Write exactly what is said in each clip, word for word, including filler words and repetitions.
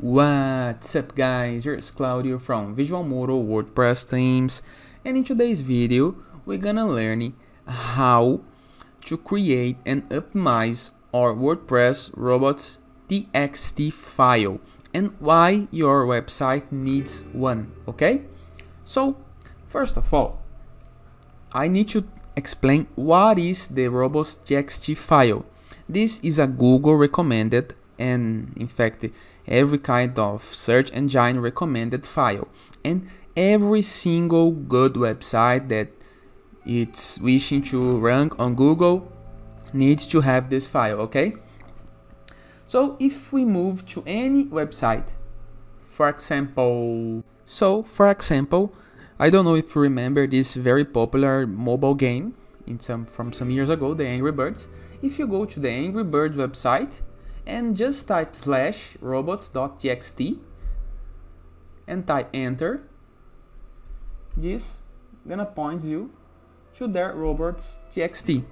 What's up guys, here's Claudio from Visualmodo WordPress Teams, and in today's video we're gonna learn how to create and optimize our WordPress robots.txt file and why your website needs one, okay? So first of all, I need to explain what is the robots.txt file. This is a Google recommended and in fact every kind of search engine recommended file, and every single good website that it's wishing to rank on Google needs to have this file, okay? So if we move to any website, for example, so for example, I don't know if you remember this very popular mobile game in some from some years ago, the Angry Birds. If you go to the Angry Birds website and just type slash robots.txt and type enter, this gonna point you to their robots.txt,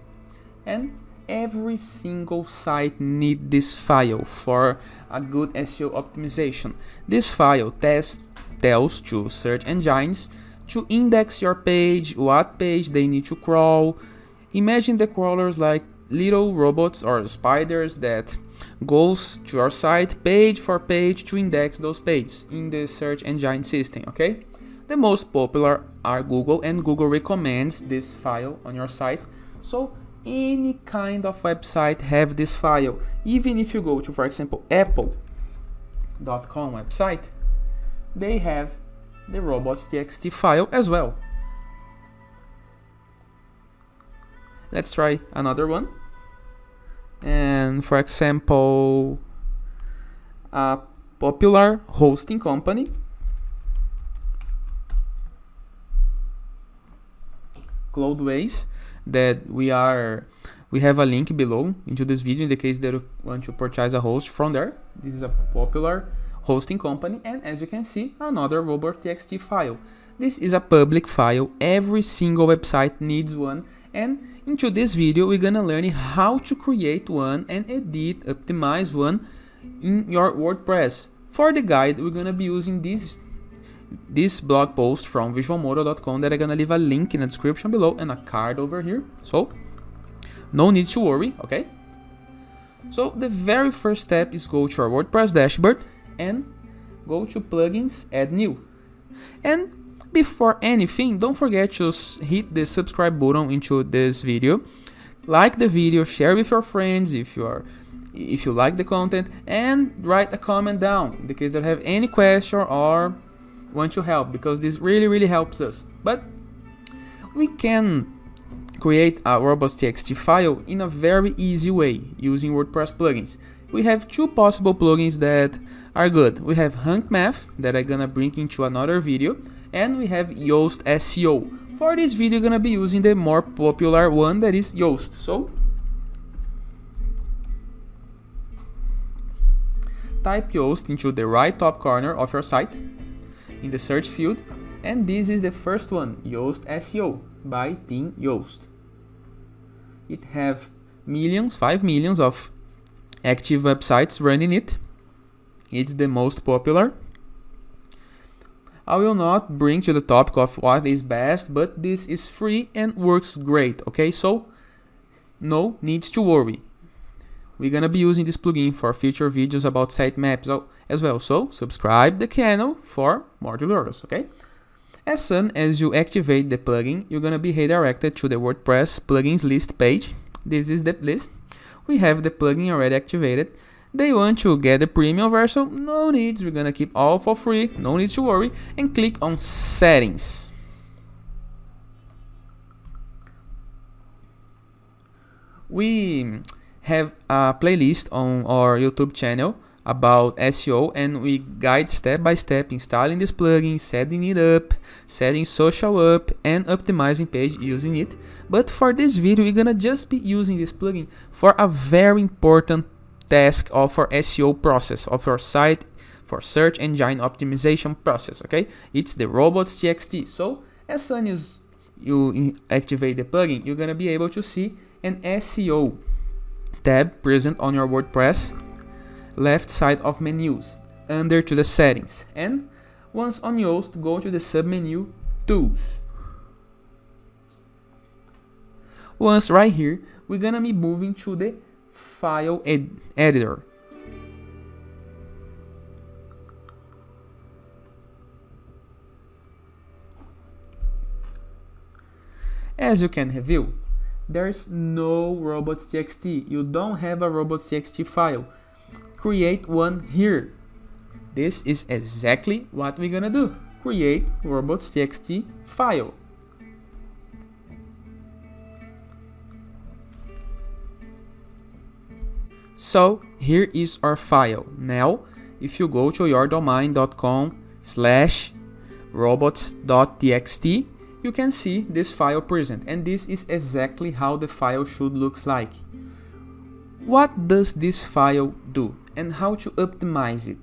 and every single site need this file for a good S E O optimization. This file test tells to search engines to index your page, what page they need to crawl. Imagine the crawlers like little robots or spiders that goes to your site page for page to index those pages in the search engine system, okay? The most popular are Google, and Google recommends this file on your site. So any kind of website have this file. Even if you go to, for example, apple dot com website, they have the robots.txt file as well. Let's try another one. And for example, a popular hosting company, Cloudways, that we are we have a link below into this video in the case that you want to purchase a host from there. This is a popular hosting company, and as you can see, another robots.txt file. This is a public file, every single website needs one, and into this video we're gonna learn how to create one and edit, optimize one in your WordPress. For the guide, we're gonna be using this this blog post from visualmodo dot com that I'm gonna leave a link in the description below and a card over here, so no need to worry, okay? So the very first step is go to our WordPress dashboard and go to plugins, add new, and before anything, don't forget to hit the subscribe button into this video, like the video, share with your friends if you are if you like the content, and write a comment down in the case that you have any question or want to help, because this really really helps us. But we can create a robots.txt file in a very easy way using WordPress plugins. We have two possible plugins that are good. We have HankMath that I'm gonna bring into another video, and we have Yoast S E O. For this video, I'm gonna be using the more popular one that is Yoast. So type Yoast into the right top corner of your site in the search field, and this is the first one, Yoast S E O by Team Yoast. It have millions, five millions of active websites running it. It's the most popular. I will not bring to the topic of what is best, but this is free and works great, okay? So no needs to worry. We're gonna be using this plugin for future videos about sitemaps as well, so subscribe the channel for more tutorials, okay? As soon as you activate the plugin, you're gonna be redirected to the WordPress plugins list page. This is the list. We have the plugin already activated. They want to get the premium version, no needs, we're gonna keep all for free, no need to worry, and click on settings. We have a playlist on our YouTube channel about S E O, and we guide step by step installing this plugin, setting it up, setting social up, and optimizing page using it. But for this video, we're gonna just be using this plugin for a very important task of our S E O process, of your site for search engine optimization process, okay? It's the robots.txt. So as soon as you activate the plugin, you're gonna be able to see an S E O tab present on your WordPress left side of menus. under to the settings, and once on Yoast, go to the submenu Tools. Once right here, we're gonna be moving to the file ed editor. As you can review, there's no robots.txt. You don't have a robots.txt file. Create one here. This is exactly what we're gonna do. Create robots.txt file. So here is our file. Now, if you go to yourdomain dot com slash robots dot t x t, you can see this file present, and this is exactly how the file should look like. What does this file do and how to optimize it?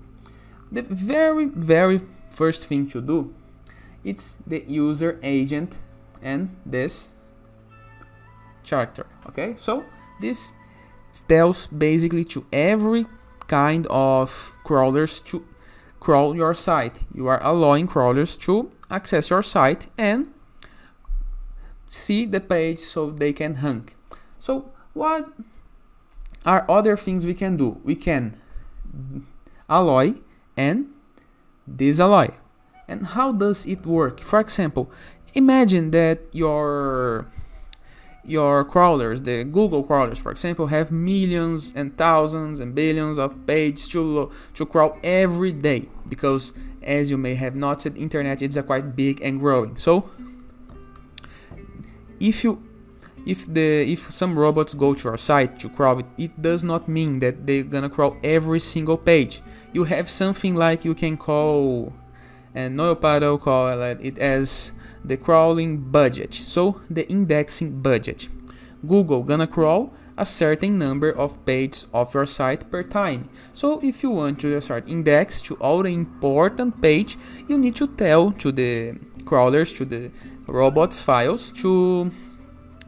The very very first thing to do, it's the user agent and this character, okay? So this tells basically to every kind of crawlers to crawl your site. You are allowing crawlers to access your site and see the page so they can rank. So what are other things we can do? We can allow and disallow. And how does it work? For example, imagine that your your crawlers, the Google crawlers, for example, have millions and thousands and billions of pages to to crawl every day, because as you may have noticed, internet is a quite big and growing. So if you if the if some robots go to our site to crawl it, it does not mean that they're gonna crawl every single page. You have something like you can call, and NoPaddle call it as the crawling budget, so the indexing budget. Google gonna crawl a certain number of pages of your site per time. So if you want to start index to all the important page, you need to tell to the crawlers, to the robots files, to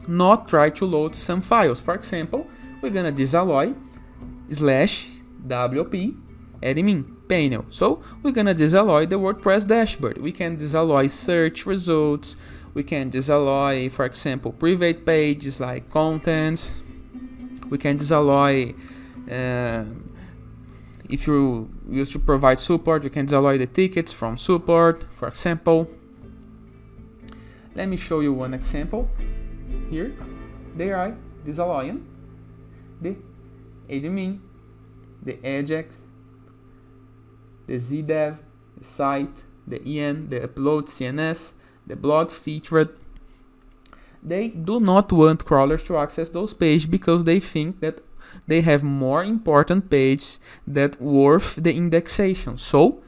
not try to load some files. For example, we're gonna disallow slash wp admin panel. So we're gonna disallow the WordPress dashboard. We can disallow search results. We can disallow, for example, private pages like contents. We can disallow uh, if you used to provide support. You can disallow the tickets from support, for example. Let me show you one example. Here, they are disallowing the admin, the Ajax, the zdev, the site, the en, the upload C S S, the blog featured. They do not want crawlers to access those pages because they think that they have more important pages that worth the indexation. So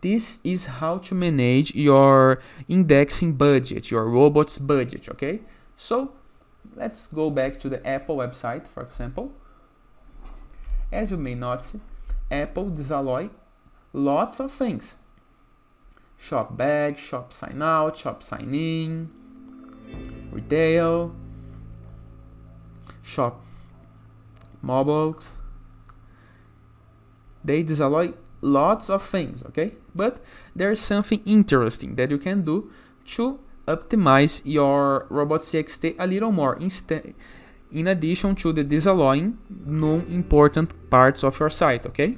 this is how to manage your indexing budget, your robots budget, okay? So let's go back to the Apple website, for example. As you may notice, Apple disallows lots of things. Shop bag, shop sign out, shop sign in, retail, shop mobiles. They disallow lots of things, okay? But there's something interesting that you can do to optimize your robots.txt a little more, instead, in addition to the disallowing non-important parts of your site, okay?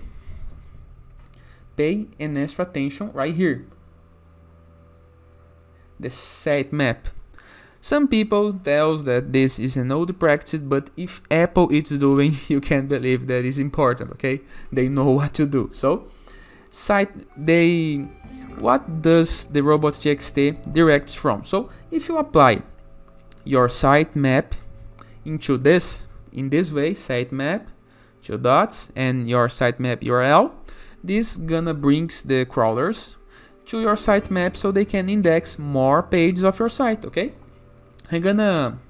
Pay an extra attention right here. The sitemap. Some people tells that this is an old practice, but if Apple is doing, you can't believe that is important, okay? They know what to do. So, site they what does the robots.txt directs from? So, if you apply your sitemap into this, in this way, sitemap, two dots, and your sitemap U R L, this gonna brings the crawlers to your sitemap so they can index more pages of your site, okay? I'm gonna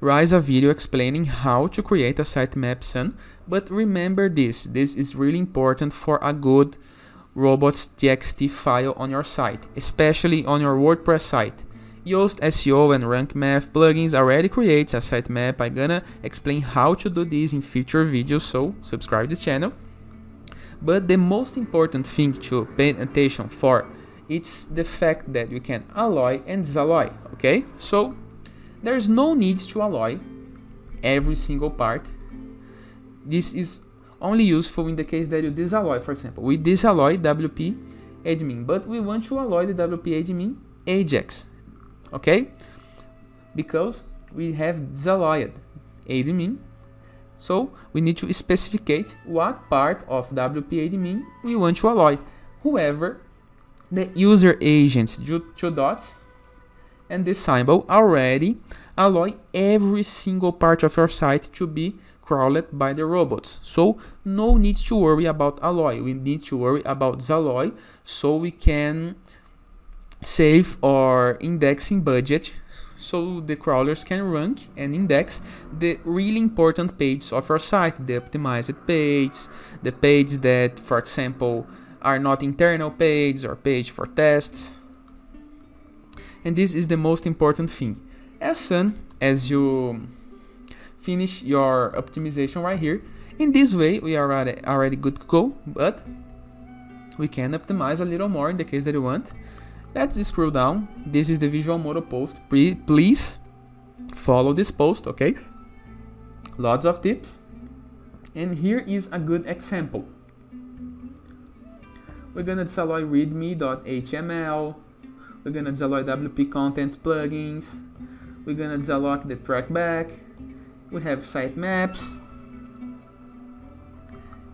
rise a video explaining how to create a sitemap soon, but remember this, this is really important for a good robots.txt file on your site, especially on your WordPress site. Yoast S E O and HankMath plugins already creates a sitemap. I'm gonna explain how to do this in future videos, so subscribe to the channel. But the most important thing to pay attention for, it's the fact that you can alloy and disalloy, okay? So there's no need to alloy every single part. This is only useful in the case that you disalloy, for example. We disalloy W P admin, but we want to alloy the W P admin Ajax, okay? Because we have disalloyed admin, so we need to specificate what part of W P admin we want to alloy. However, the user agents, two dots, and the symbol already alloy every single part of your site to be crawled by the robots. So no need to worry about alloy. We need to worry about disalloy so we can save our indexing budget, so the crawlers can rank and index the really important pages of our site, the optimized pages, the pages that, for example, are not internal pages or page for tests. And this is the most important thing. As soon as you finish your optimization right here, in this way we are already, already good to go, but we can optimize a little more in the case that you want. Let's scroll down. This is the Visualmodo post. Please follow this post, okay? Lots of tips. And here is a good example. We're gonna disalloy readme dot H M L. We're gonna disalloy W P contents plugins. We're gonna disallow the trackback. We have sitemaps.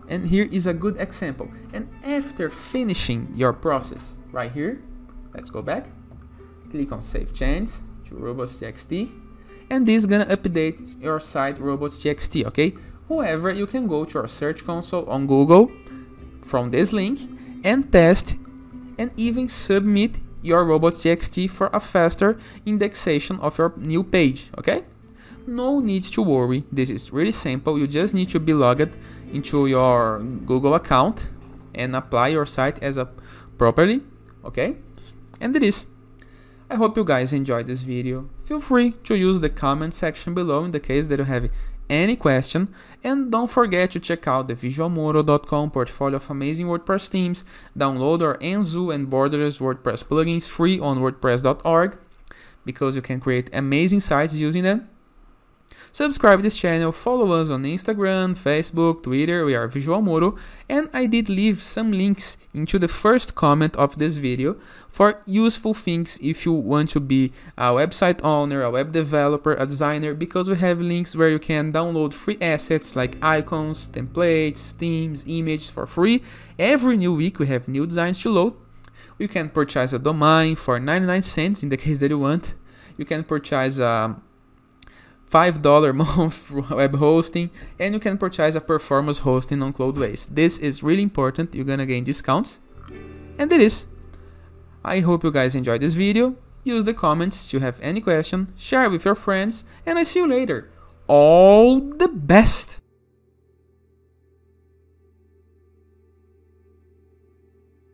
And here is a good example. And after finishing your process right here, let's go back, click on Save Changes to robots dot T X T, and this is gonna update your site robots dot T X T, okay? However, you can go to your search console on Google from this link and test and even submit your robots dot T X T for a faster indexation of your new page, okay? No need to worry, this is really simple. You just need to be logged into your Google account and apply your site as a property, okay? And it is. I hope you guys enjoyed this video. Feel free to use the comment section below in the case that you have any question, and don't forget to check out the visualmodo dot com portfolio of amazing WordPress themes, download our Enzo and Borders WordPress plugins free on wordpress dot org, because you can create amazing sites using them. Subscribe to this channel, follow us on Instagram, Facebook, Twitter, we are Visualmodo, and I did leave some links into the first comment of this video for useful things if you want to be a website owner, a web developer, a designer, because we have links where you can download free assets like icons, templates, themes, images for free. Every new week we have new designs to load. You can purchase a domain for ninety-nine cents in the case that you want. You can purchase a five dollar month web hosting, and you can purchase a performance hosting on Cloudways. This is really important, you're gonna gain discounts. And that is. I hope you guys enjoyed this video. Use the comments to have any question, share with your friends, and I see you later. All the best!